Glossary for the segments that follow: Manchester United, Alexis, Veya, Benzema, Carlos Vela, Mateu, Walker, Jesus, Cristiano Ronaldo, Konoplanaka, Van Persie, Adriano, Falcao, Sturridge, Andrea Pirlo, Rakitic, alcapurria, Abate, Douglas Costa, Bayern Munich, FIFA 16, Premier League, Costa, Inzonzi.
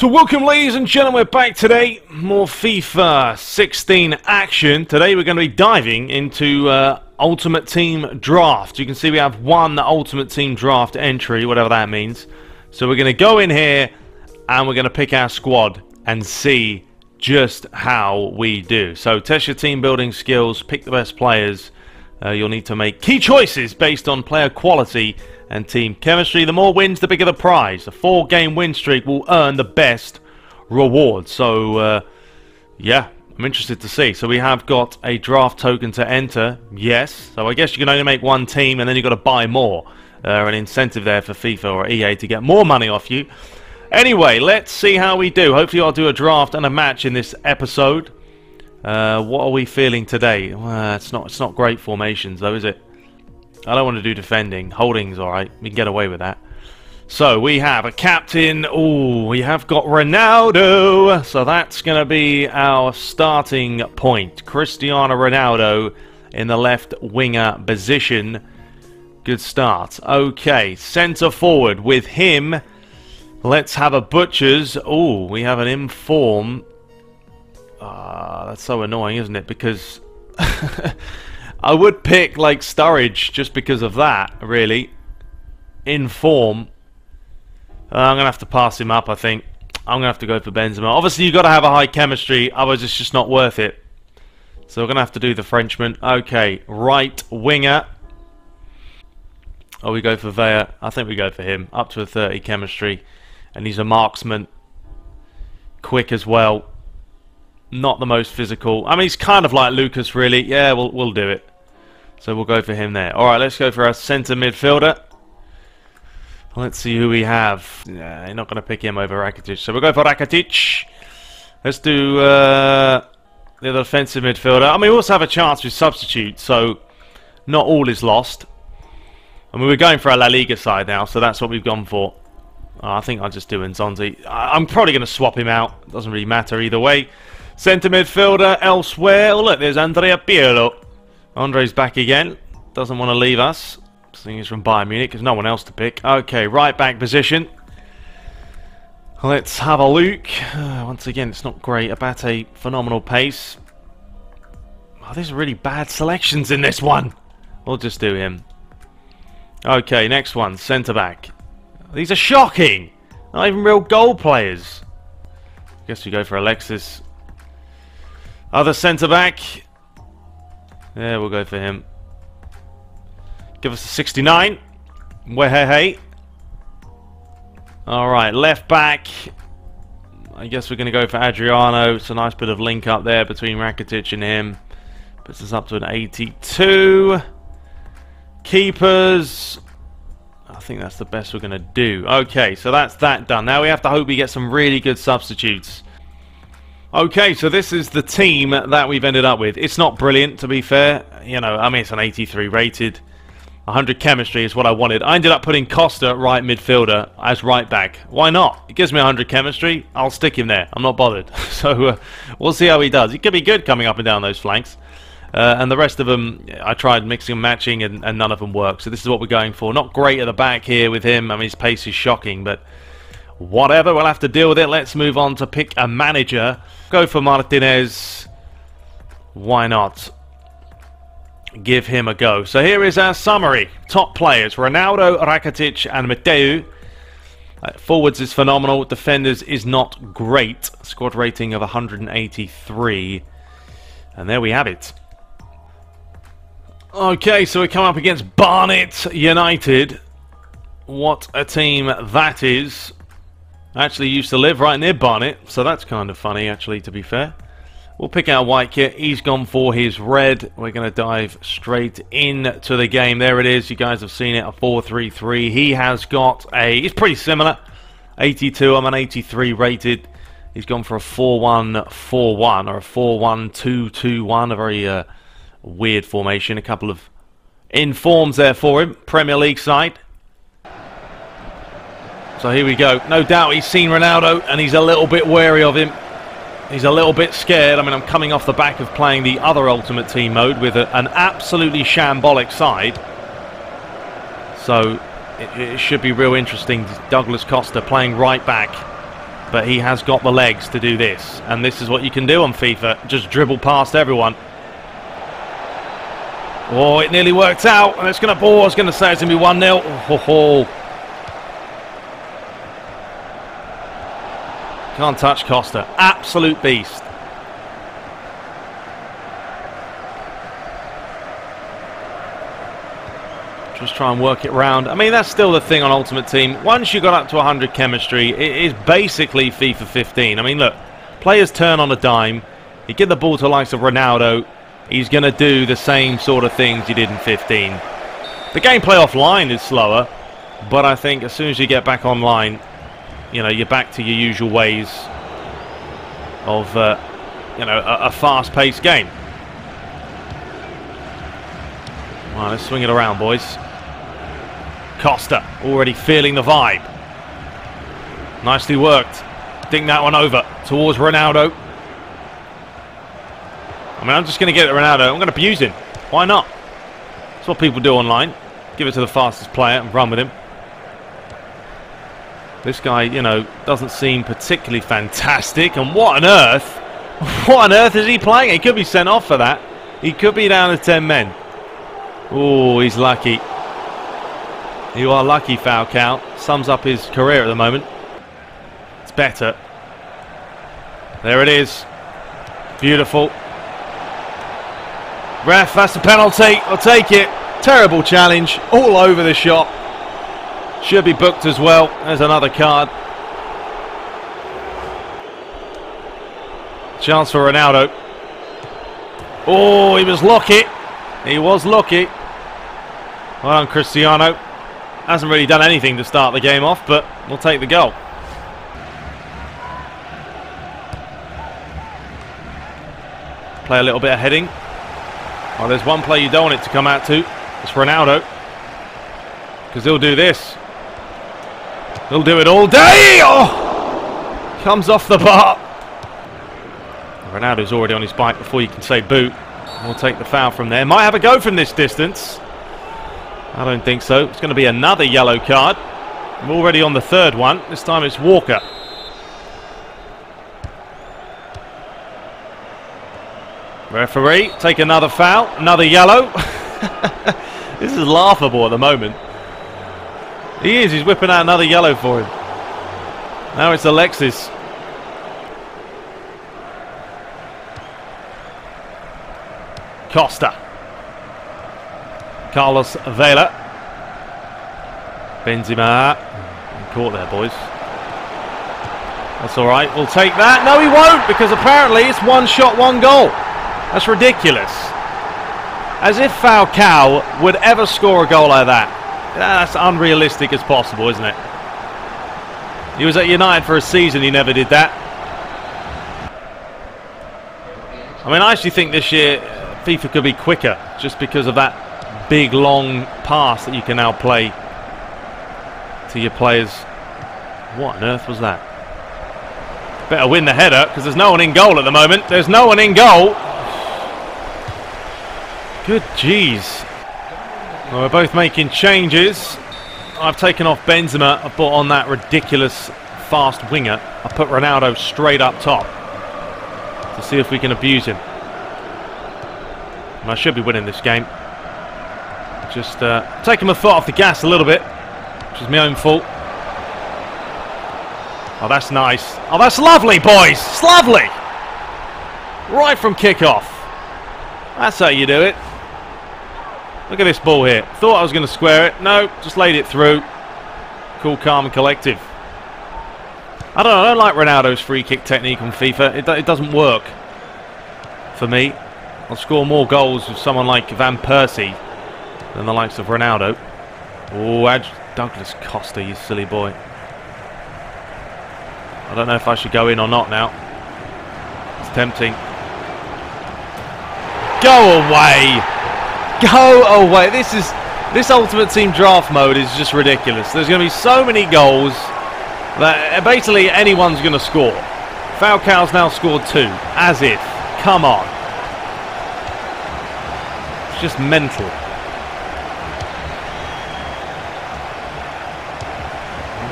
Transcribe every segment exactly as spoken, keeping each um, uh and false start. So welcome, ladies and gentlemen, we're back today, more FIFA sixteen action. Today we're going to be diving into uh, Ultimate Team Draft. You can see we have one Ultimate Team Draft entry, whatever that means. So we're going to go in here and we're going to pick our squad and see just how we do. So test your team building skills, pick the best players. Uh, you'll need to make key choices based on player quality and team chemistry. The more wins, the bigger the prize. A four game win streak will earn the best reward. So, uh, yeah, I'm interested to see. So we have got a draft token to enter. Yes. So I guess you can only make one team and then you've got to buy more. Uh, an incentive there for FIFA or E A to get more money off you. Anyway, let's see how we do. Hopefully I'll do a draft and a match in this episode. Uh, what are we feeling today? Uh, it's not, it's not great formations though, is it? I don't want to do defending. Holding's alright. We can get away with that. So, we have a captain. Oh, we have got Ronaldo. So, that's going to be our starting point. Cristiano Ronaldo in the left winger position. Good start. Okay, centre forward with him. Let's have a Butchers. Oh, we have an inform. Uh, that's so annoying, isn't it? Because... I would pick, like, Sturridge just because of that, really. In form. Uh, I'm going to have to pass him up, I think. I'm going to have to go for Benzema. Obviously, you've got to have a high chemistry, otherwise it's just not worth it. So we're going to have to do the Frenchman. Okay, right winger. Oh, we go for Veya. I think we go for him. Up to a thirty chemistry. And he's a marksman. Quick as well. Not the most physical. I mean, he's kind of like Lucas, really. Yeah, we'll, we'll do it. So we'll go for him there. All right, let's go for our centre midfielder. Let's see who we have. Yeah, you're not going to pick him over Rakitic. So we'll go for Rakitic. Let's do uh, the other offensive midfielder. I mean, we also have a chance with substitute, so not all is lost. I mean, we're going for our La Liga side now, so that's what we've gone for. Oh, I think I'll just do Inzonzi. I'm probably going to swap him out. Doesn't really matter either way. Centre midfielder elsewhere. Oh, look, there's Andrea Pirlo. Andre's back again. Doesn't want to leave us. I think he's from Bayern Munich. There's no one else to pick. Okay, right back position. Let's have a look. Uh, once again, it's not great. Abate, phenomenal pace. Oh, there's really bad selections in this one. We'll just do him. Okay, next one. Centre back. These are shocking. Not even real goal players. I guess we go for Alexis. Other centre-back. Yeah, we'll go for him. Give us a sixty-nine. Wehehe. Alright, left-back. I guess we're going to go for Adriano. It's a nice bit of link-up there between Rakitic and him. Puts us up to an eighty-two. Keepers. I think that's the best we're going to do. Okay, so that's that done. Now we have to hope we get some really good substitutes. Okay, so this is the team that we've ended up with. It's not brilliant, to be fair. You know, I mean, it's an eighty-three rated. one hundred chemistry is what I wanted. I ended up putting Costa, right midfielder, as right back. Why not? It gives me one hundred chemistry. I'll stick him there. I'm not bothered. So, uh, we'll see how he does. He could be good coming up and down those flanks. Uh, and the rest of them, I tried mixing and matching, and, and none of them work. So this is what we're going for. Not great at the back here with him. I mean, his pace is shocking, but... whatever, we'll have to deal with it. Let's move on to pick a manager. Go for Martinez. Why not? Give him a go. So here is our summary. Top players, Ronaldo, Rakitic and Mateu. Uh, forwards is phenomenal. Defenders is not great. Squad rating of one hundred eighty-three. And there we have it. Okay, so we come up against Barnett United. What a team that is. I actually used to live right near Barnet, so that's kind of funny, actually, to be fair. We'll pick our white kit. He's gone for his red. We're going to dive straight into the game. There it is. You guys have seen it, a four three three. He has got a... it's pretty similar. eighty-two. I'm an eighty-three rated. He's gone for a four one four one or a four one two two one. A very uh, weird formation. A couple of informs there for him. Premier League side. So here we go. No doubt he's seen Ronaldo and he's a little bit wary of him. He's a little bit scared. I mean, I'm coming off the back of playing the other Ultimate Team mode with a, an absolutely shambolic side. So it, it should be real interesting. Douglas Costa playing right back. but he has got the legs to do this, and this is what you can do on FIFA, just dribble past everyone. Oh, it nearly worked out, and it's going to, oh, I was going to say it's going to be one nil. Oh, ho, ho. Can't touch Costa, absolute beast. Just try and work it round. I mean, that's still the thing on Ultimate Team. Once you got up to one hundred chemistry, it is basically FIFA fifteen. I mean, look, players turn on a dime. You give the ball to the likes of Ronaldo, he's going to do the same sort of things he did in fifteen. The gameplay offline is slower, but I think as soon as you get back online, you know, you're back to your usual ways of, uh, you know, a, a fast-paced game. All right, let's swing it around, boys. Costa already feeling the vibe. Nicely worked. Ding that one over towards Ronaldo. I mean, I'm just going to get it to Ronaldo. I'm going to abuse him. Why not? That's what people do online. Give it to the fastest player and run with him. This guy, you know, doesn't seem particularly fantastic. And what on earth? What on earth is he playing? He could be sent off for that. He could be down to ten men. Oh, he's lucky. You are lucky, Falcao. Sums up his career at the moment. It's better. There it is. Beautiful. Ref, that's the penalty. I'll take it. Terrible challenge. All over the shop. Should be booked as well. There's another card. Chance for Ronaldo. Oh, he was lucky. He was lucky. Well done, Cristiano. Hasn't really done anything to start the game off, but we'll take the goal. Play a little bit of heading. Well, there's one play you don't want it to come out to. It's Ronaldo. Because he'll do this. He'll do it all day! Oh! Comes off the bar. Ronaldo's already on his bike before you can say boot. We'll take the foul from there. Might have a go from this distance. I don't think so. It's going to be another yellow card. I'm already on the third one. This time it's Walker. Referee, take another foul, another yellow. This is laughable at the moment. He is, he's whipping out another yellow for him. Now it's Alexis. Costa. Carlos Vela. Benzema. Caught there, boys. That's alright, we'll take that. No, he won't, because apparently it's one shot, one goal. That's ridiculous. As if Falcao would ever score a goal like that. That's unrealistic as possible, isn't it? He was at United for a season, he never did that. I mean, I actually think this year FIFA could be quicker just because of that big, long pass that you can now play to your players. What on earth was that? Better win the header because there's no one in goal at the moment. There's no one in goal. Good jeez. Well, we're both making changes. I've taken off Benzema. I've brought on that ridiculous fast winger. I put Ronaldo straight up top to see if we can abuse him. And I should be winning this game. Just uh, taking my foot off the gas a little bit, which is my own fault. Oh, that's nice. Oh, that's lovely, boys. It's lovely. Right from kickoff. That's how you do it. Look at this ball here. Thought I was going to square it. No, just laid it through. Cool, calm and collective. I don't know, I don't like Ronaldo's free kick technique on FIFA. It, do it doesn't work for me. I'll score more goals with someone like Van Persie than the likes of Ronaldo. Oh, Douglas Costa, you silly boy. I don't know if I should go in or not now. It's tempting. Go away! Go away. This is this Ultimate Team draft mode is just ridiculous. There's going to be so many goals that basically anyone's going to score. Falcao's now scored two. As if. Come on. It's just mental.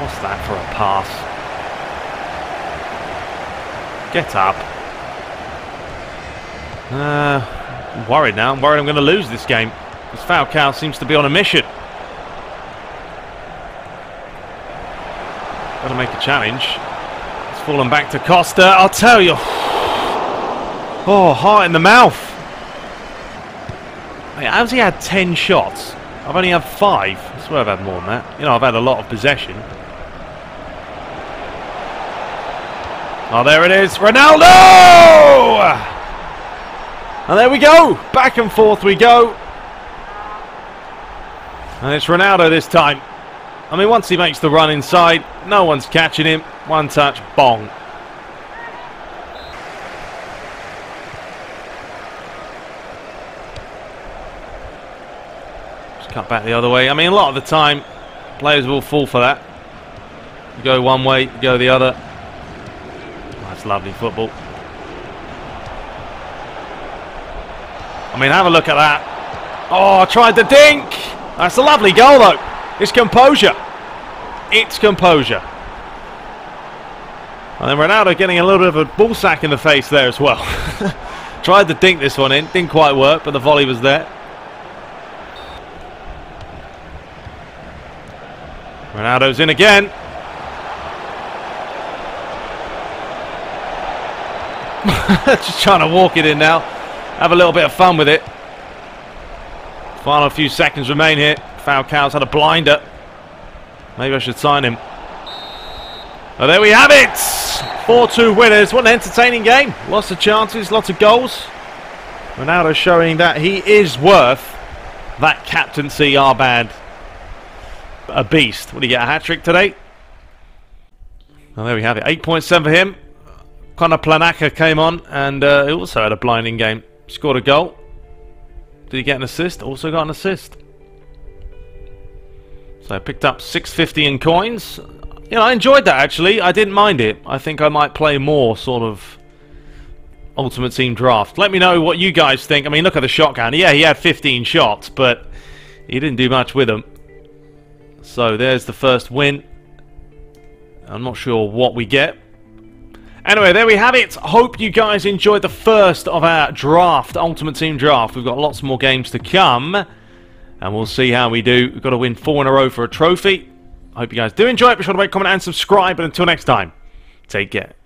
What's that for a pass? Get up. Uh, I'm worried now. I'm worried I'm going to lose this game. Because Falcao seems to be on a mission. Got to make a challenge. It's fallen back to Costa. I'll tell you. Oh, heart in the mouth. Mate, how's he had ten shots? I've only had five. I swear I've had more than that. You know, I've had a lot of possession. Oh, there it is. Ronaldo! And there we go. Back and forth we go. And it's Ronaldo this time. I mean, once he makes the run inside, no one's catching him. One touch, bong. Cut back the other way. I mean, a lot of the time, players will fall for that. You go one way, you go the other. Oh, that's lovely football. I mean, have a look at that. Oh, I tried the dink. That's a lovely goal, though. It's composure. It's composure. And then Ronaldo getting a little bit of a ball sack in the face there as well. Tried to dink this one in. Didn't quite work, but the volley was there. Ronaldo's in again. Just trying to walk it in now. Have a little bit of fun with it. Final few seconds remain here. Falcao's had a blinder. Maybe I should sign him. Oh, there we have it. four two winners. What an entertaining game. Lots of chances, lots of goals. Ronaldo showing that he is worth that captaincy armband. A beast. What do you get? A hat-trick today? Well, there we have it. eight point seven for him. Konoplanaka came on and uh, he also had a blinding game. Scored a goal. Did he get an assist? Also got an assist. So I picked up six fifty in coins. You know, I enjoyed that actually. I didn't mind it. I think I might play more sort of Ultimate Team Draft. Let me know what you guys think. I mean, look at the shotgun. Yeah, he had fifteen shots, but he didn't do much with them. So there's the first win. I'm not sure what we get. Anyway, there we have it. Hope you guys enjoyed the first of our draft, Ultimate Team Draft. We've got lots more games to come. And we'll see how we do. We've got to win four in a row for a trophy. I hope you guys do enjoy it. Be sure to rate, comment, and subscribe. And until next time, take care.